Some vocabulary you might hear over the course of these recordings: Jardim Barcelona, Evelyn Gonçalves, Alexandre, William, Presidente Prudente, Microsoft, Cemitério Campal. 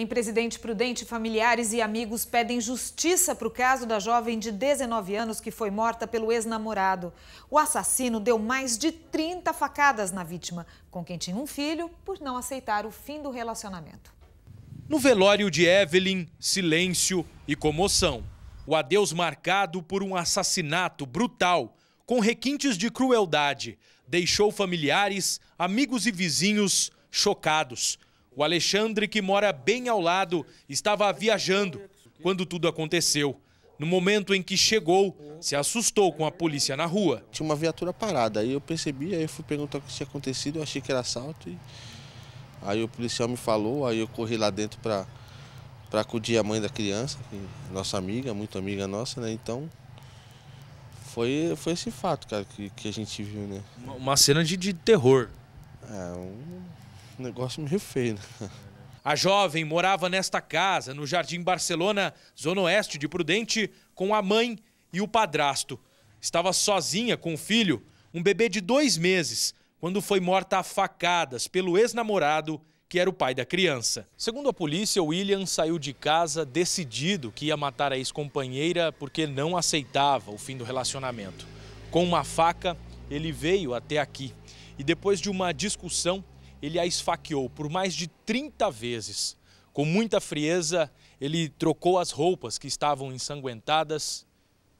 Em Presidente Prudente, familiares e amigos pedem justiça para o caso da jovem de 19 anos que foi morta pelo ex-namorado. O assassino deu mais de 30 facadas na vítima, com quem tinha um filho, por não aceitar o fim do relacionamento. No velório de Evelyn, silêncio e comoção. O adeus marcado por um assassinato brutal, com requintes de crueldade, deixou familiares, amigos e vizinhos chocados. O Alexandre, que mora bem ao lado, estava viajando quando tudo aconteceu. No momento em que chegou, se assustou com a polícia na rua. Tinha uma viatura parada, aí eu percebi, aí eu fui perguntar o que tinha acontecido, eu achei que era assalto. Aí o policial me falou, aí eu corri lá dentro para acudir a mãe da criança, que é nossa amiga, muito amiga nossa, né? Então, foi esse fato, cara, que a gente viu, né? Uma cena de terror. É, um negócio meio feio, né? A jovem morava nesta casa, no Jardim Barcelona, zona oeste de Prudente, com a mãe e o padrasto. Estava sozinha com o filho, um bebê de 2 meses, quando foi morta a facadas pelo ex-namorado, que era o pai da criança. Segundo a polícia, William saiu de casa decidido que ia matar a ex-companheira porque não aceitava o fim do relacionamento. Com uma faca, ele veio até aqui e depois de uma discussão, ele a esfaqueou por mais de 30 vezes. Com muita frieza, ele trocou as roupas que estavam ensanguentadas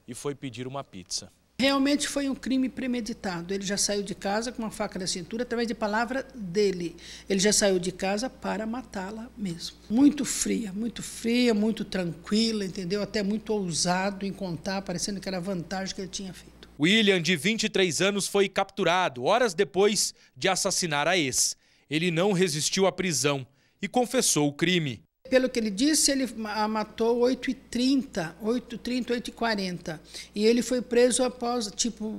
e foi pedir uma pizza. Realmente foi um crime premeditado. Ele já saiu de casa com uma faca na cintura, através de palavra dele. Ele já saiu de casa para matá-la mesmo. Muito fria, muito tranquila, entendeu? Até muito ousado em contar, parecendo que era a vantagem que ele tinha feito. William, de 23 anos, foi capturado horas depois de assassinar a ex. Ele não resistiu à prisão e confessou o crime. Pelo que ele disse, ele a matou 8h30, 8h40. E ele foi preso após,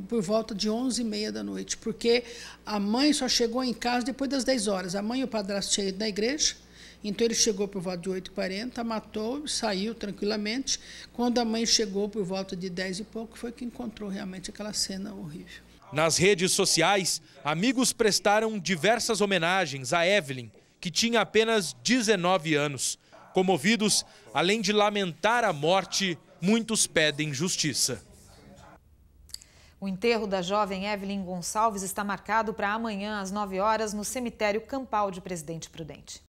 por volta de 11h30 da noite, porque a mãe só chegou em casa depois das 10 horas. A mãe e o padrasto tinham ido na igreja, então ele chegou por volta de 8h40, matou, saiu tranquilamente. Quando a mãe chegou por volta de 10 e pouco, foi que encontrou realmente aquela cena horrível. Nas redes sociais, amigos prestaram diversas homenagens a Evelyn, que tinha apenas 19 anos. Comovidos, além de lamentar a morte, muitos pedem justiça. O enterro da jovem Evelyn Gonçalves está marcado para amanhã às 9h no Cemitério Campal de Presidente Prudente.